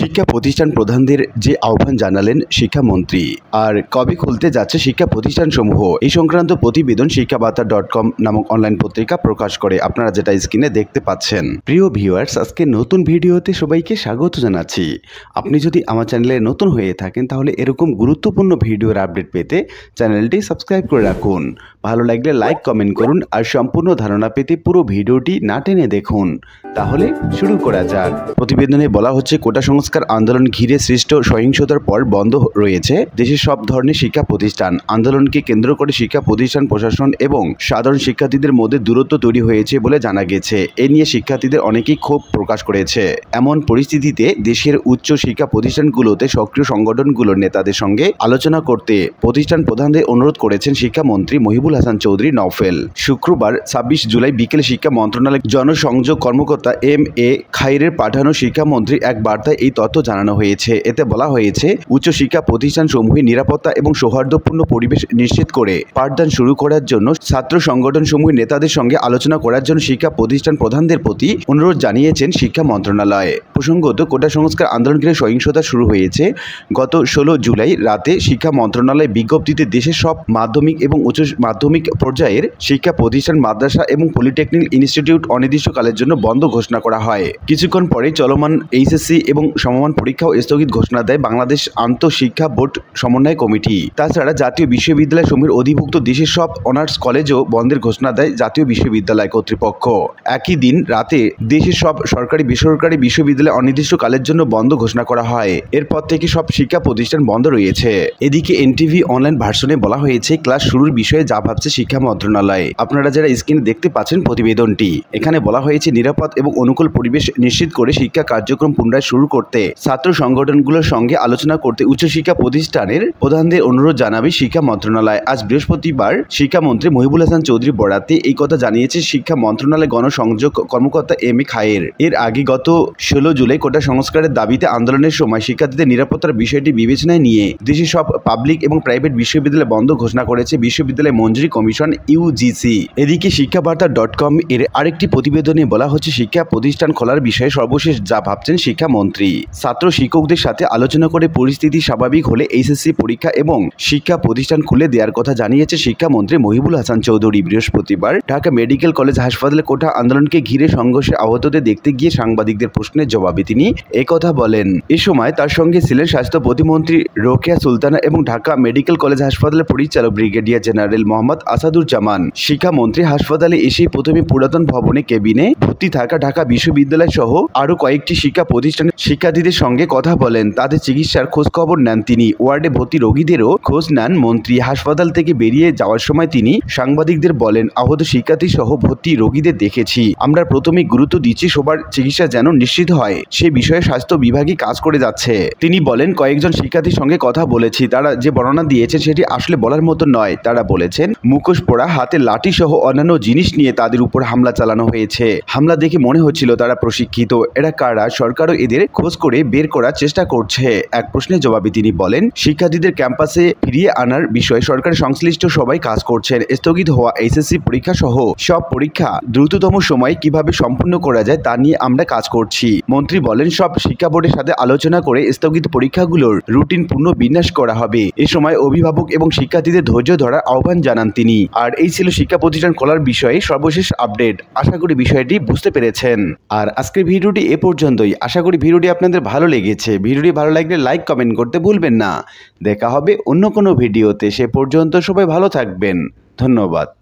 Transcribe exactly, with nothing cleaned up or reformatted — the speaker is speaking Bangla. শিক্ষা প্রতিষ্ঠান প্রধানদের যে আহ্বান জানালেন শিক্ষামন্ত্রী, আর কবে খুলতে যাচ্ছে শিক্ষা প্রতিষ্ঠানসমূহ, এই সংক্রান্ত প্রতিবেদন শিক্ষা বার্তা ডট কম নামক অনলাইন পত্রিকা প্রকাশ করে, আপনারা যেটা স্ক্রিনে দেখতে পাচ্ছেন। প্রিয় ভিউয়ার্স, আজকে নতুন ভিডিওতে সবাইকে স্বাগত জানাচ্ছি। আপনি যদি আমার চ্যানেলে নতুন হয়ে থাকেন তাহলে এরকম গুরুত্বপূর্ণ ভিডিওর আপডেট পেতে চ্যানেলটি সাবস্ক্রাইব করে রাখুন। ভালো লাগলে লাইক কমেন্ট করুন, আর সম্পূর্ণ ধারণা পেতে পুরো ভিডিওটি না টেনে দেখুন। তাহলে শুরু করা যাক। প্রতিবেদনে বলা হচ্ছে, কোটা সংস্কার আন্দোলন ঘিরে সৃষ্ট সহিংসতার পর বন্ধ রয়েছে দেশের সব ধরনের শিক্ষা প্রতিষ্ঠান। আন্দোলনকে কেন্দ্র করে শিক্ষা প্রতিষ্ঠান, প্রশাসন এবং সাধারণ শিক্ষার্থীদের মধ্যে দূরত্ব তৈরি হয়েছে বলে জানা গেছে। এ নিয়ে শিক্ষার্থীদের অনেকেই ক্ষোভ প্রকাশ করেছে। এমন পরিস্থিতিতে দেশের উচ্চ শিক্ষা প্রতিষ্ঠানগুলোতে সক্রিয় সংগঠনগুলোর নেতাদের সঙ্গে আলোচনা করতে প্রতিষ্ঠান প্রধানদের অনুরোধ করেছেন শিক্ষামন্ত্রী মহিবুল হাসান চৌধুরী নওফেল। শুক্রবার ছাব্বিশ জুলাই বিকেলে শিক্ষা মন্ত্রণালয়ের জনসংযোগ কর্মকর্তা এম এ খায়ের পাঠানো শিক্ষামন্ত্রী এক বার্তায় এই তথ্য জানানো হয়েছে। এতে বলা হয়েছে, উচ্চশিক্ষা প্রতিষ্ঠানসমূহে নিরাপত্তা এবং সৌহার্দ্যপূর্ণ পরিবেশ নিশ্চিত করে পাঠদান শুরু করার জন্য ছাত্র সংগঠনসমূহের নেতাদের সঙ্গে আলোচনা করার জন্য শিক্ষা প্রতিষ্ঠান প্রধানদের প্রতি অনুরোধ জানিয়েছেন শিক্ষা মন্ত্রণালয়। প্রসঙ্গত, কোটা সংস্কার আন্দোলন ঘিরে সহিংসতা শুরু হয়েছে গত ষোলো জুলাই রাতে। শিক্ষা মন্ত্রণালয় বিজ্ঞপ্তিতে দেশের সব মাধ্যমিক এবং উচ্চ মাধ্যমিক পর্যায়ের শিক্ষা প্রতিষ্ঠান, মাদ্রাসা এবং পলিটেকনিক ইনস্টিটিউট অনির্দিষ্টকালের জন্য বন্ধ ঘোষণা করা হয়। কিছুক্ষণ পরে চলমান এইচএসসি এবং সমমান পরীক্ষাও স্থগিত ঘোষণা দেয় বাংলাদেশ আন্তঃশিক্ষা বোর্ড সমন্বয় কমিটি। তাছাড়া জাতীয় বিশ্ববিদ্যালয় সমূহের অধিভুক্ত দেশের সব অনার্স কলেজও বন্ধের ঘোষণা দেয় জাতীয় বিশ্ববিদ্যালয় কর্তৃপক্ষ। একই দিন রাতে দেশের সব সরকারি বেসরকারি বিশ্ববিদ্যালয় অনির্দিষ্টকালের জন্য বন্ধ ঘোষণা করা হয়। এরপর থেকে সব শিক্ষা প্রতিষ্ঠান বন্ধ রয়েছে। এদিকে এনটিভি অনলাইন ভার্সনে বলা হয়েছে ক্লাস শুরুর বিষয়ে যা ভাবছে শিক্ষা মন্ত্রণালয়, আপনারা যারা স্ক্রিনে দেখতে পাচ্ছেন প্রতিবেদনটি। এখানে বলা হয়েছে, নিরাপদ এবং অনুকূল পরিবেশ নিশ্চিত করে শিক্ষা কার্যক্রম পুনরায় শুরু করতে ছাত্র সংগঠনগুলোর সঙ্গে আলোচনা করতে উচ্চশিক্ষা প্রতিষ্ঠানের প্রধানদের অনুরোধ জানাবে শিক্ষা মন্ত্রণালয়। আজ বৃহস্পতিবার শিক্ষামন্ত্রী মহিবুল হাসান চৌধুরী বরাতে এই কথা জানিয়েছে শিক্ষা মন্ত্রণালয়ের গণসংযোগ কর্মকর্তা এম এ খায়ের। এর আগে গত ষোলো জুলাই কোটা সংস্কারের দাবিতে আন্দোলনের সময় শিক্ষার্থীদের নিরাপত্তার বিষয়টি বিবেচনায় নিয়ে দেশের সব পাবলিক এবং প্রাইভেট বিশ্ববিদ্যালয় বন্ধ ঘোষণা করেছে বিশ্ববিদ্যালয় মঞ্জুরি কমিশন ইউজিসি। এদিকে শিক্ষা বার্তা ডট কম এর আরেকটি প্রতিবেদনে বলা হচ্ছে, শিক্ষা প্রতিষ্ঠান খোলার বিষয়ে সর্বশেষ যা ভাবছেন শিক্ষামন্ত্রী। ছাত্র শিক্ষকদের সাথে আলোচনা করে পরিস্থিতি স্বাভাবিক হলে এইচএসসি পরীক্ষা এবং শিক্ষা প্রতিষ্ঠান খুলে দেওয়ার কথা জানিয়েছে শিক্ষামন্ত্রী মহিবুল হাসান চৌধুরী বৃহস্পতিবার ঢাকা মেডিকেল কলেজ হাসপাতালে কোটা আন্দোলনকে ঘিরে সংঘর্ষে আহতদের দেখতে গিয়ে সাংবাদিকদের প্রশ্নের জবাবে তিনি একথা বলেন। এ সময় তার সঙ্গে ছিলেন স্বাস্থ্য প্রতিমন্ত্রী রোখিয়া সুলতানা এবং ঢাকা মেডিকেল কলেজ হাসপাতালের পরিচালক ব্রিগেডিয়ার জেনারেল মোহাম্মদ আসাদুজ্জামান। শিক্ষামন্ত্রী হাসপাতালে এসে প্রথমে পুরাতন ভবনে কেবিনে ভর্তি থাকা ঢাকা বিশ্ববিদ্যালয় সহ আরো কয়েকটি শিক্ষা প্রতিষ্ঠানের শিক্ষার্থীদের সঙ্গে কথা বলেন, তাদের চিকিৎসার খোঁজ খবর নেন তিনি। ওয়ার্ডে ভর্তি রোগীদেরও খোঁজ নেন মন্ত্রী। হাসপাতাল থেকে বেরিয়ে যাওয়ার সময় তিনি সাংবাদিকদের বলেন, আহত শিক্ষার্থী সহ ভর্তি রোগীদের দেখেছি, আমরা প্রথমেই গুরুত্ব দিচ্ছি সবার চিকিৎসা যেন নিশ্চিত হয়, সে বিষয়ে স্বাস্থ্য বিভাগই কাজ করে যাচ্ছে। তিনি বলেন, কয়েকজন শিক্ষার্থীর সঙ্গে কথা বলেছি, তারা যে বর্ণনা দিয়েছে সেটি আসলে বলার মতো নয়। তারা বলেছেন, মুখোশ পরা, হাতে লাঠি সহ অন্যান্য জিনিস নিয়ে তাদের উপর হামলা চালানো হয়েছে। হামলা দেখে মনে হচ্ছিল তারা প্রশিক্ষিত। এরা কারা? সরকারও এদের খোঁজ করে বের করার চেষ্টা করছে। এক প্রশ্নের জবাবে তিনি বলেন, শিক্ষার্থীদের ক্যাম্পাসে ফিরিয়ে আনার বিষয়ে সরকার সংশ্লিষ্ট সবাই কাজ করছেন। স্থগিত হওয়া এইচএসসি পরীক্ষা সহ সব পরীক্ষা দ্রুততম সময়ে কিভাবে সম্পূর্ণ করা যায় তা নিয়ে আমরা কাজ করছি। মন্ত্রী বলেন, সব শিক্ষা বোর্ডের সাথে আলোচনা করে স্থগিত পরীক্ষাগুলোর রুটিন পুনর্বিন্যাস করা হবে। এ সময় অভিভাবক এবং শিক্ষার্থীদের ধৈর্য ধরার আহ্বান জানান তিনি। আর এই ছিল শিক্ষা প্রতিষ্ঠান খোলার বিষয়ে সর্বশেষ আপডেট। আশা করি বিষয়টি বুঝতে পেরেছেন। আর আজকের ভিডিওটি এ পর্যন্তই। আশা করি ভিডিওটি আপনাদের ভালো লেগেছে। ভিডিওটি ভালো লাগলে লাইক কমেন্ট করতে ভুলবেন না। দেখা হবে অন্য কোনো ভিডিওতে। সে পর্যন্ত সবাই ভালো থাকবেন। ধন্যবাদ।